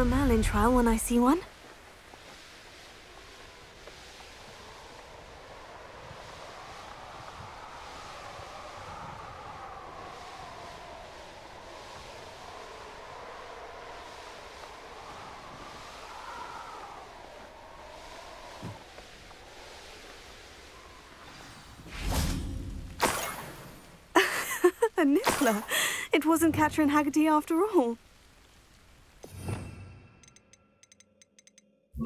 a Merlin trial when I see one. A Niffler. It wasn't Catherine Haggerty after all.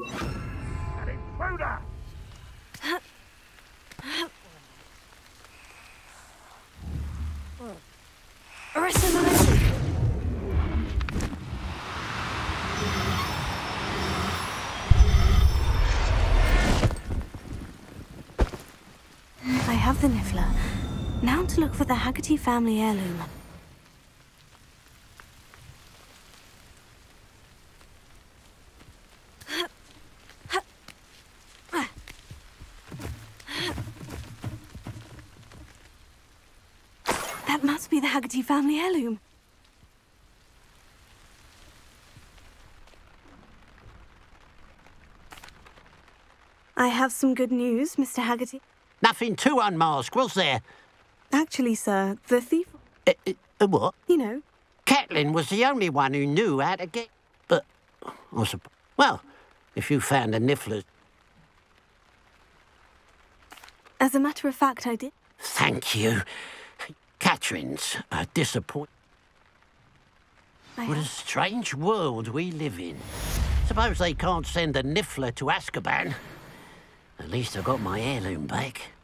An intruder! Arrest him! I have the Niffler. Now to look for the Haggerty family heirloom. That must be the Haggerty family heirloom. I have some good news, Mr. Haggerty. Nothing to unmask, was there? Actually, sir, the thief... What? You know. Catelyn was the only one who knew how to get... But... Well, if you found a Niffler... As a matter of fact, I did. Thank you. Catherine's are disappointed. What a strange world we live in. Suppose they can't send a Niffler to Azkaban. At least I got my heirloom back.